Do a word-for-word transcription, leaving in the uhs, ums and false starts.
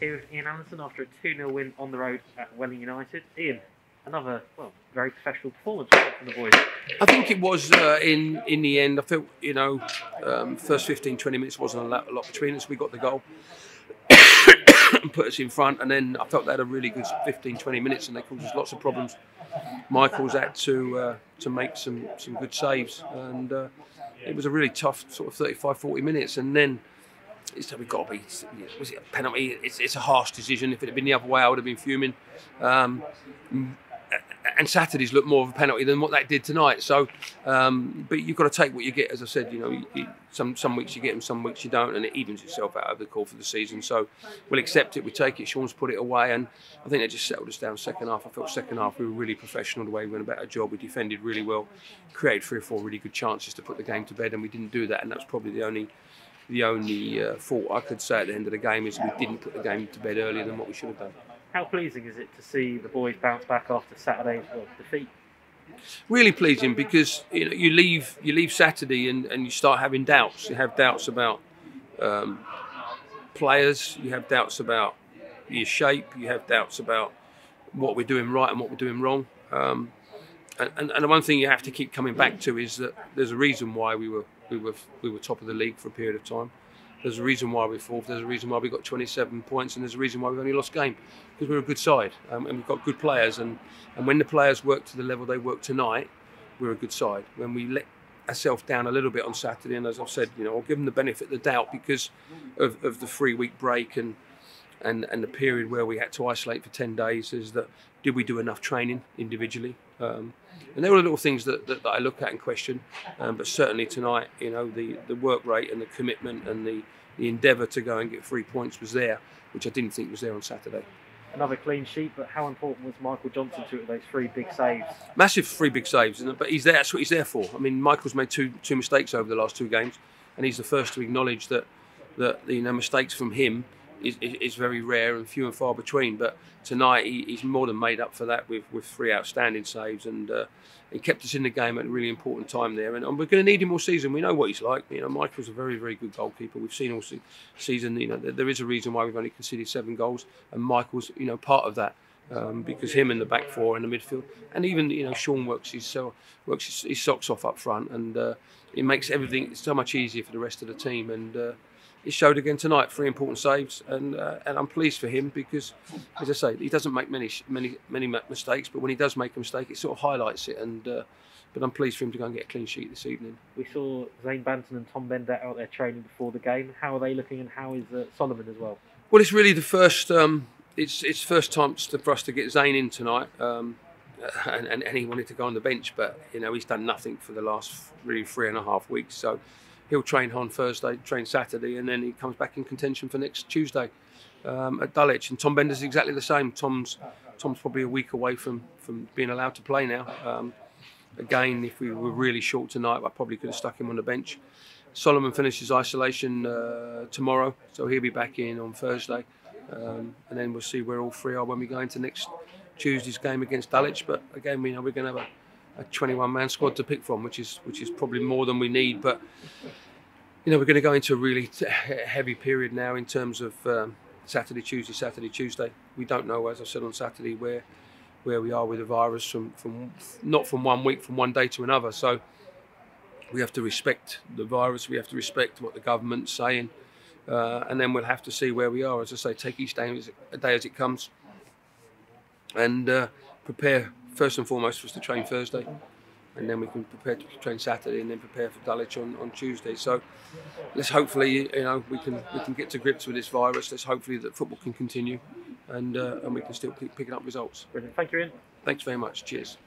Here with Ian Allinson after a two nil win on the road at Welling United. Ian, another well, very professional performance from the boys. I think it was uh, in in the end. I felt you know, um, first fifteen, twenty minutes wasn't a lot, a lot between us. We got the goal and put us in front, and then I felt they had a really good fifteen, twenty minutes, and they caused us lots of problems. Michael's had to uh, to make some some good saves, and uh, it was a really tough sort of thirty-five, forty minutes, and then. So we've got to be, was it a penalty? It's, it's a harsh decision. If it had been the other way, I would have been fuming. Um, and Saturday's looked more of a penalty than what that did tonight. So, um, but you've got to take what you get. As I said, you know, you, you, some some weeks you get them, some weeks you don't, and it evens itself out over the course of the season. So we'll accept it, we take it. Sean's put it away, and I think they just settled us down second half. I felt second half we were really professional the way we went about our job. We defended really well, created three or four really good chances to put the game to bed, and we didn't do that. And that's probably the only. The only uh, fault I could say at the end of the game is we didn't put the game to bed earlier than what we should have done. How pleasing is it to see the boys bounce back after Saturday's defeat? Really pleasing, because you know you leave you leave Saturday and, and you start having doubts. You have doubts about um, players. You have doubts about your shape. You have doubts about what we're doing right and what we're doing wrong. Um, and, and, and the one thing you have to keep coming back to is that there's a reason why we were. We were we were top of the league for a period of time. There's a reason why we're fourth. There's a reason why we got twenty-seven points, and there's a reason why we've only lost game, because we're a good side um, and we've got good players. And and when the players work to the level they work tonight, we're a good side. When we let ourselves down a little bit on Saturday, and as I've said, you know, I'll give them the benefit of the doubt because of, of the three-week break and. And, and the period where we had to isolate for ten days is that, did we do enough training individually? Um, and there were little things that, that, that I look at and question, um, but certainly tonight, you know, the, the work rate and the commitment and the, the endeavour to go and get three points was there, which I didn't think was there on Saturday. Another clean sheet, but how important was Michael Johnson to those three big saves? Massive three big saves, but he's there, that's what he's there for. I mean, Michael's made two, two mistakes over the last two games, and he's the first to acknowledge that, that you know, mistakes from him Is, is very rare and few and far between, but tonight he, he's more than made up for that with, with three outstanding saves, and uh, he kept us in the game at a really important time there, and, and we're going to need him all season. We know what he's like. You know, Michael's a very very good goalkeeper. We've seen all se season you know there is a reason why we've only conceded seven goals, and Michael's you know part of that, um, because him in the back four and the midfield, and even you know Sean works his so works his, his socks off up front, and uh, it makes everything so much easier for the rest of the team, and uh, it showed again tonight. Three important saves, and uh, and I'm pleased for him because, as I say, he doesn't make many many many mistakes. But when he does make a mistake, it sort of highlights it. And uh, but I'm pleased for him to go and get a clean sheet this evening. We saw Zane Banton and Tom Bender out there training before the game. How are they looking, and how is uh, Solomon as well? Well, it's really the first. Um, it's it's first time for us to get Zane in tonight. Um, And, and, and he wanted to go on the bench, but you know he's done nothing for the last really three and a half weeks. So he'll train on Thursday, train Saturday, and then he comes back in contention for next Tuesday um, at Dulwich. And Tom Bender's exactly the same. Tom's Tom's probably a week away from from being allowed to play now. Um, again, if we were really short tonight, I probably could have stuck him on the bench. Solomon finishes isolation uh, tomorrow, so he'll be back in on Thursday, um, and then we'll see where all three are when we go into next Tuesday's game against Dulwich. But again, we know we're going to have a twenty-one man squad to pick from, which is which is probably more than we need. But you know, we're going to go into a really heavy period now in terms of um, Saturday, Tuesday, Saturday, Tuesday. We don't know, as I said on Saturday, where where we are with the virus from from not from one week, from one day to another. So we have to respect the virus. We have to respect what the government's saying, uh, and then we'll have to see where we are. As I say, take each day as, a day as it comes. And uh, prepare first and foremost for us to train Thursday, and then we can prepare to train Saturday, and then prepare for Dulwich on, on Tuesday. So let's hopefully you know we can we can get to grips with this virus. Let's hopefully that football can continue, and uh, and we can still keep picking up results. Brilliant. Thank you, Ian. Thanks very much. Cheers.